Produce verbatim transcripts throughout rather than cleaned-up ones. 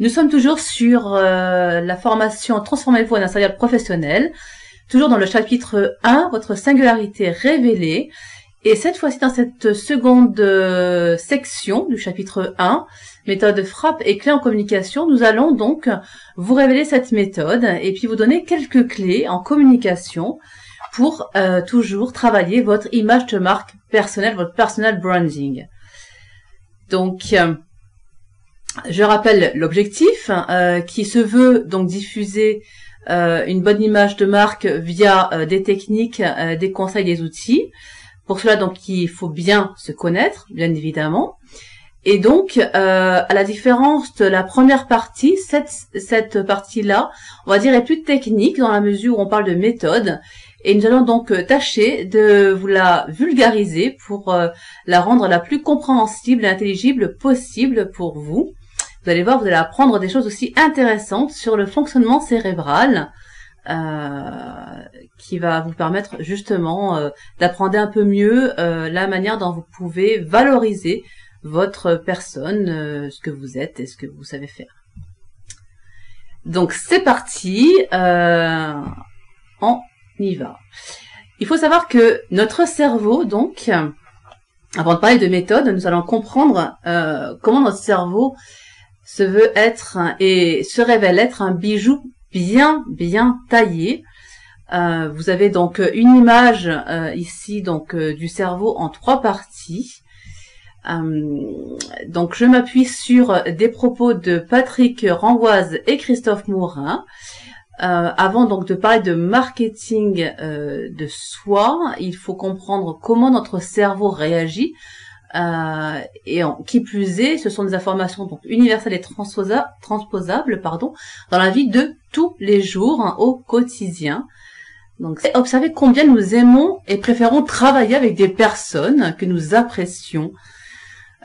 Nous sommes toujours sur euh, la formation « Transformez-vous en un serial professionnel », toujours dans le chapitre un, votre singularité révélée. Et cette fois-ci, dans cette seconde euh, section du chapitre un, méthode frappe et clés en communication, nous allons donc vous révéler cette méthode et puis vous donner quelques clés en communication pour euh, toujours travailler votre image de marque personnelle, votre personal branding. Donc... Euh, je rappelle l'objectif euh, qui se veut donc diffuser euh, une bonne image de marque via euh, des techniques, euh, des conseils, des outils. Pour cela, donc, il faut bien se connaître, bien évidemment. Et donc, euh, à la différence de la première partie, cette, cette partie-là, on va dire, est plus technique dans la mesure où on parle de méthode. Et nous allons donc tâcher de vous la vulgariser pour euh, la rendre la plus compréhensible et intelligible possible pour vous. Vous allez voir, vous allez apprendre des choses aussi intéressantes sur le fonctionnement cérébral euh, qui va vous permettre justement euh, d'apprendre un peu mieux euh, la manière dont vous pouvez valoriser votre personne, euh, ce que vous êtes et ce que vous savez faire. Donc c'est parti, euh, on y va. Il faut savoir que notre cerveau, donc, avant de parler de méthode, nous allons comprendre euh, comment notre cerveau se veut être et se révèle être un bijou bien, bien taillé. Euh, vous avez donc une image euh, ici donc euh, du cerveau en trois parties. Euh, donc je m'appuie sur des propos de Patrick Renvoise et Christophe Morin. Euh, avant donc de parler de marketing euh, de soi, il faut comprendre comment notre cerveau réagit. Euh, et en, qui plus est, ce sont des informations donc universelles et transposa, transposables pardon, dans la vie de tous les jours, hein, au quotidien. Donc, observez combien nous aimons et préférons travailler avec des personnes que nous apprécions,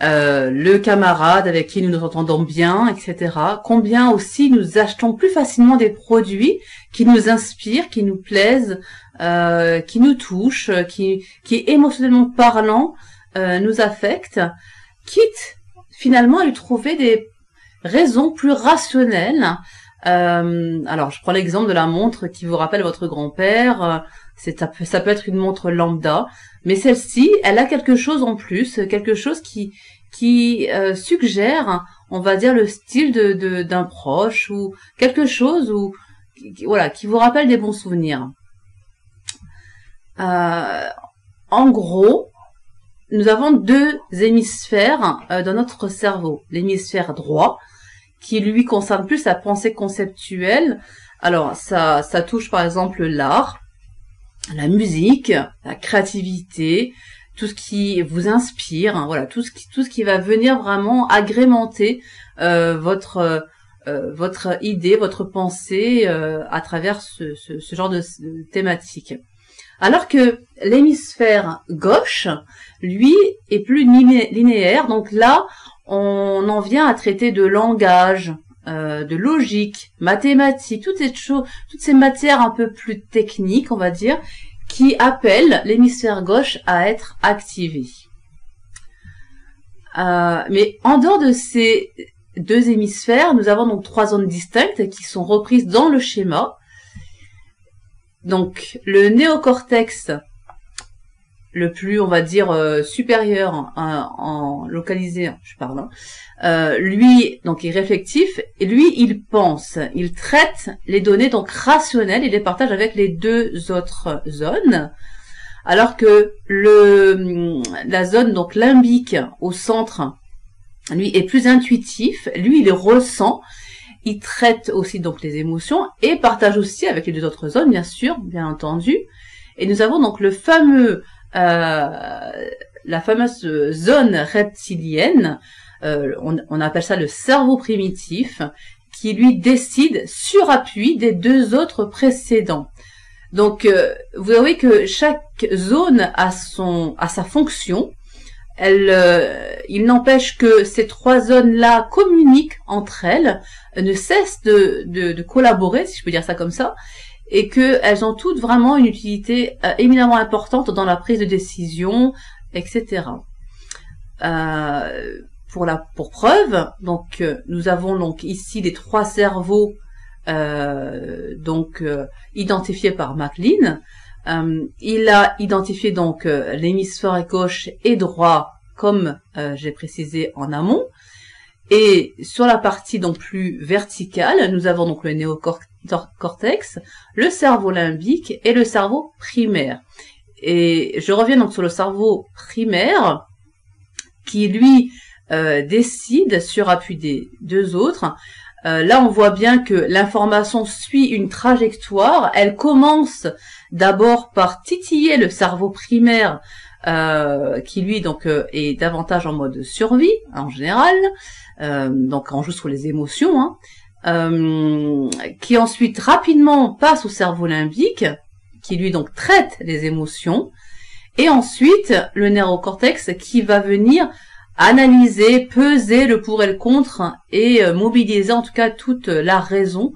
euh, le camarade avec qui nous nous entendons bien, et cetera. Combien aussi nous achetons plus facilement des produits qui nous inspirent, qui nous plaisent, euh, qui nous touchent, qui, qui émotionnellement parlant euh, nous affectent, quitte finalement à lui trouver des raisons plus rationnelles. Euh, alors, je prends l'exemple de la montre qui vous rappelle votre grand-père. C'est, ça peut être une montre lambda, mais celle-ci, elle a quelque chose en plus, quelque chose qui qui euh, suggère, on va dire, le style de, de, d'un proche ou quelque chose ou voilà qui vous rappelle des bons souvenirs. Euh, en gros, nous avons deux hémisphères euh, dans notre cerveau, l'hémisphère droit, qui lui concerne plus la pensée conceptuelle. Alors ça, ça touche par exemple l'art, la musique, la créativité, tout ce qui vous inspire, hein, voilà, tout ce qui, tout ce qui va venir vraiment agrémenter euh, votre euh, votre idée, votre pensée euh, à travers ce, ce, ce genre de thématique. Alors que l'hémisphère gauche, lui, est plus linéaire, donc là on en vient à traiter de langage, euh, de logique, mathématiques, toutes ces choses, toutes ces matières un peu plus techniques, on va dire, qui appellent l'hémisphère gauche à être activé. Euh, mais en dehors de ces deux hémisphères, nous avons donc trois zones distinctes qui sont reprises dans le schéma. Donc le néocortex, le plus, on va dire, euh, supérieur hein, en localisé, je parle, hein, euh, lui, donc, est réflectif, et lui, il pense, il traite les données, donc, rationnelles, et les partage avec les deux autres zones, alors que le la zone, donc, limbique, au centre, lui, est plus intuitif, lui, il ressent, il traite aussi, donc, les émotions, et partage aussi avec les deux autres zones, bien sûr, bien entendu, et nous avons, donc, le fameux Euh, la fameuse zone reptilienne, euh, on, on appelle ça le cerveau primitif, qui lui décide sur appui des deux autres précédents. Donc, euh, vous voyez que chaque zone a son, a sa fonction. Elle, euh, il n'empêche que ces trois zones-là communiquent entre elles, ne cessent de, de, de collaborer, si je peux dire ça comme ça, et qu'elles ont toutes vraiment une utilité euh, éminemment importante dans la prise de décision, et cetera. Euh, pour la pour preuve. Donc euh, nous avons donc ici les trois cerveaux euh, donc euh, identifiés par MacLean. Euh, il a identifié donc euh, l'hémisphère gauche et droit, comme euh, j'ai précisé en amont. Et sur la partie donc plus verticale, nous avons donc le néocortex, le cerveau limbique et le cerveau primaire. Et je reviens donc sur le cerveau primaire qui, lui, euh, décide sur appui des deux autres. Euh, là, on voit bien que l'information suit une trajectoire. Elle commence d'abord par titiller le cerveau primaire euh, qui, lui, donc euh, est davantage en mode survie, hein, en général. Euh, donc, on joue sur les émotions. Hein, euh, qui ensuite, rapidement, passe au cerveau limbique, qui lui donc traite les émotions, et ensuite le néocortex qui va venir analyser, peser le pour et le contre et mobiliser en tout cas toute la raison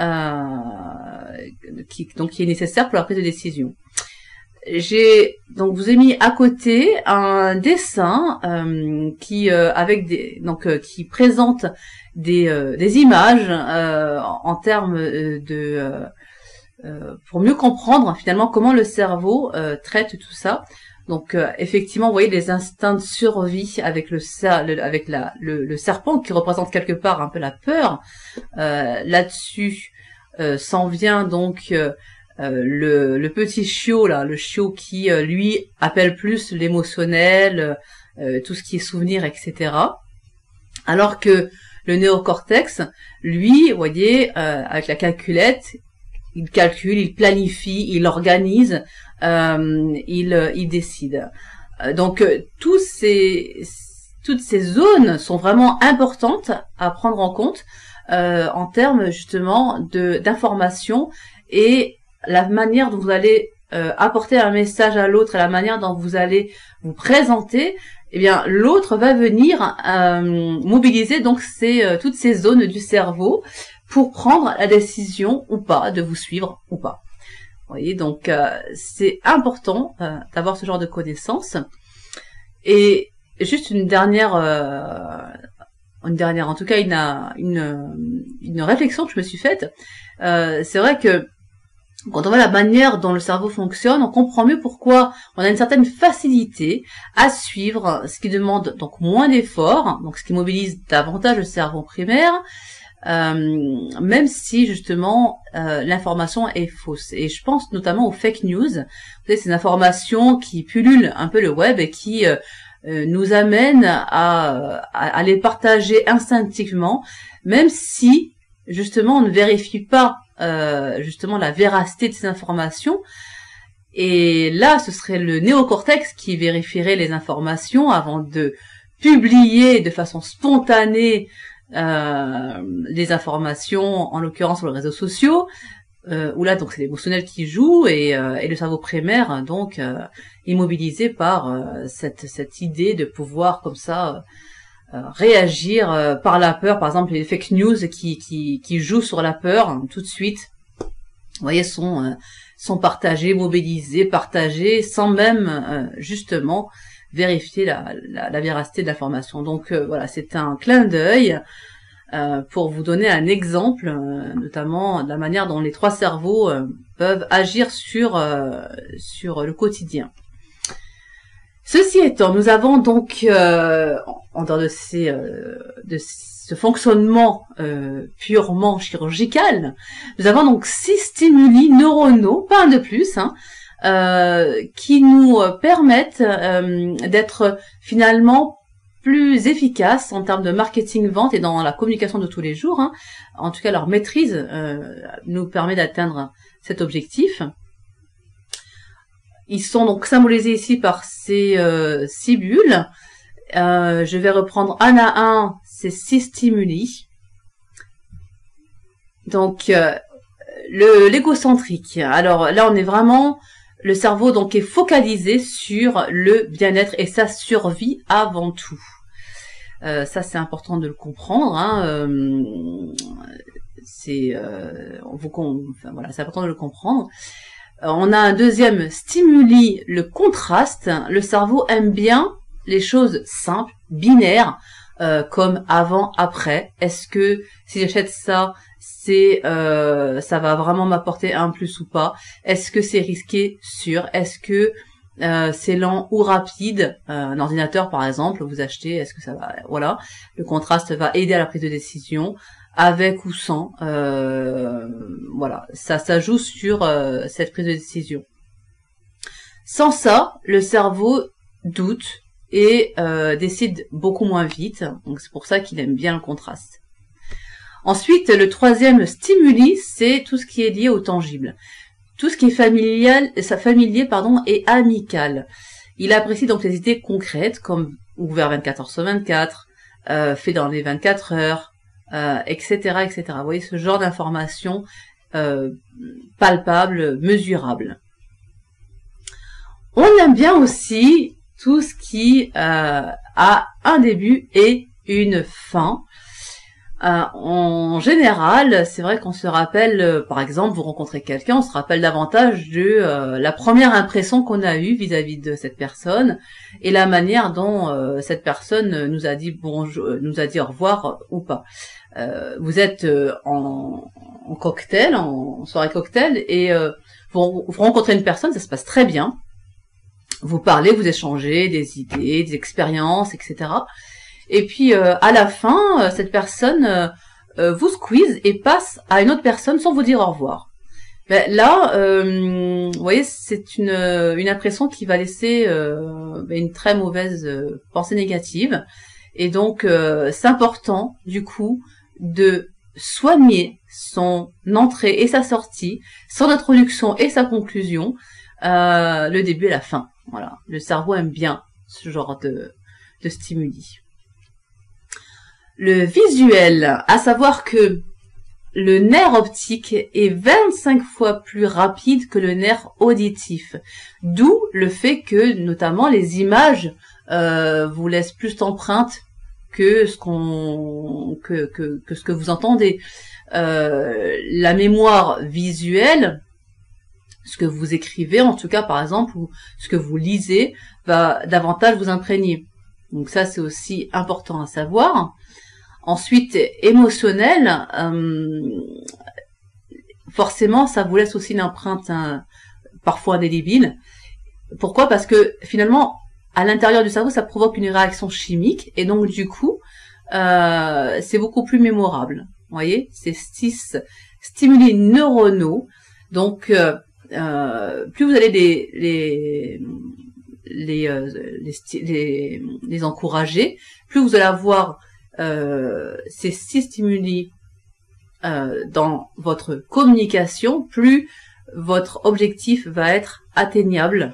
euh, qui, donc, qui est nécessaire pour la prise de décision. J'ai donc vous ai mis à côté un dessin euh, qui euh, avec des donc euh, qui présente des, euh, des images euh, en termes de euh, Euh, pour mieux comprendre finalement comment le cerveau euh, traite tout ça. Donc euh, effectivement, vous voyez les instincts de survie avec le, le, avec la, le, le serpent qui représente quelque part un peu la peur. Euh, Là-dessus euh, s'en vient donc euh, le, le petit chiot, là, le chiot qui euh, lui appelle plus l'émotionnel, euh, tout ce qui est souvenir, et cetera. Alors que le néocortex, lui, vous voyez, euh, avec la calculette, il calcule, il planifie, il organise, euh, il, il décide. Donc, tous ces, toutes ces zones sont vraiment importantes à prendre en compte euh, en termes justement d'information et la manière dont vous allez euh, apporter un message à l'autre et la manière dont vous allez vous présenter. Eh bien, l'autre va venir euh, mobiliser donc ces, toutes ces zones du cerveau pour prendre la décision ou pas, de vous suivre ou pas. Vous voyez, donc euh, c'est important euh, d'avoir ce genre de connaissances. Et juste une dernière, euh, une dernière, en tout cas une, une, une réflexion que je me suis faite. Euh, c'est vrai que quand on voit la manière dont le cerveau fonctionne, on comprend mieux pourquoi on a une certaine facilité à suivre ce qui demande donc moins d'efforts, donc ce qui mobilise davantage le cerveau primaire, Euh, même si justement euh, l'information est fausse. Et je pense notamment aux fake news. Vous savez, ces informations qui pullulent un peu le web et qui euh, nous amènent à, à, à les partager instinctivement, même si justement on ne vérifie pas euh, justement la véracité de ces informations. Et là, ce serait le néocortex qui vérifierait les informations avant de publier de façon spontanée Euh, les informations, en l'occurrence sur les réseaux sociaux, euh, où là donc c'est l'émotionnel qui joue et, euh, et le cerveau primaire donc euh, immobilisé par euh, cette, cette idée de pouvoir comme ça euh, réagir euh, par la peur, par exemple les fake news qui, qui, qui jouent sur la peur hein, tout de suite, vous voyez, sont, euh, sont partagés, mobilisés, partagés sans même euh, justement vérifier la, la, la véracité de l'information. Donc euh, voilà, c'est un clin d'œil euh, pour vous donner un exemple, euh, notamment de la manière dont les trois cerveaux euh, peuvent agir sur, euh, sur le quotidien. Ceci étant, nous avons donc, euh, en dehors de, ces, euh, de ce fonctionnement euh, purement chirurgical, nous avons donc six stimuli neuronaux, pas un de plus, hein, Euh, qui nous permettent euh, d'être finalement plus efficaces en termes de marketing, vente et dans la communication de tous les jours. Hein. En tout cas, leur maîtrise euh, nous permet d'atteindre cet objectif. Ils sont donc symbolisés ici par ces euh, six bulles. Euh, je vais reprendre un à un ces six stimuli. Donc, euh, le l'égocentrique. Alors là, on est vraiment... Le cerveau donc est focalisé sur le bien-être et sa survie avant tout. Euh, ça c'est important de le comprendre. Hein. Euh, c'est euh, enfin, voilà, c'est important de le comprendre. Euh, on a un deuxième stimuli, le contraste. Le cerveau aime bien les choses simples, binaires, euh, comme avant, après. Est-ce que si j'achète ça, c'est euh, ça va vraiment m'apporter un plus ou pas? Est-ce que c'est risqué, sûr? Est-ce que euh, c'est lent ou rapide? euh, Un ordinateur, par exemple, vous achetez, est-ce que ça va? Voilà, le contraste va aider à la prise de décision. Avec ou sans, euh, voilà, ça, ça joue sur euh, cette prise de décision. Sans ça, le cerveau doute et euh, décide beaucoup moins vite, donc c'est pour ça qu'il aime bien le contraste. Ensuite, le troisième stimuli, c'est tout ce qui est lié au tangible. Tout ce qui est familial, familier pardon, et amical. Il apprécie donc les idées concrètes, comme ouvert vingt-quatre heures sur vingt-quatre, euh, fait dans les vingt-quatre heures, Euh, et cetera, et cetera. Vous voyez ce genre d'informations euh, palpables, mesurables. On aime bien aussi tout ce qui euh, a un début et une fin. Euh, en général, c'est vrai qu'on se rappelle, euh, par exemple, vous rencontrez quelqu'un, on se rappelle davantage de euh, la première impression qu'on a eue vis-à-vis de cette personne et la manière dont euh, cette personne nous a dit bonjour, nous a dit au revoir euh, ou pas. Euh, vous êtes euh, en, en cocktail, en, en soirée cocktail, et euh, vous, vous rencontrez une personne, ça se passe très bien. Vous parlez, vous échangez des idées, des expériences, et cetera. Et puis, euh, à la fin, euh, cette personne euh, euh, vous squeeze et passe à une autre personne sans vous dire au revoir. Ben, là, euh, vous voyez, c'est une, une impression qui va laisser euh, une très mauvaise euh, pensée négative. Et donc, euh, c'est important, du coup, de soigner son entrée et sa sortie, son introduction et sa conclusion, euh, le début et la fin. Voilà, le cerveau aime bien ce genre de, de stimuli. Le visuel, à savoir que le nerf optique est vingt-cinq fois plus rapide que le nerf auditif, d'où le fait que notamment les images euh, vous laissent plus d'empreintes que ce qu'on que, que, que ce que vous entendez. Euh, la mémoire visuelle, ce que vous écrivez en tout cas par exemple, ou ce que vous lisez, va davantage vous imprégner. Donc ça c'est aussi important à savoir. Ensuite, émotionnel, euh, forcément, ça vous laisse aussi une empreinte hein, parfois indélébile. Pourquoi? Parce que finalement, à l'intérieur du cerveau, ça provoque une réaction chimique et donc du coup, euh, c'est beaucoup plus mémorable. Vous voyez, c'est six stimuli neuronaux. Donc, euh, euh, plus vous allez les, les, les, euh, les, les, les encourager, plus vous allez avoir Euh, ces six stimuli euh, dans votre communication, plus votre objectif va être atteignable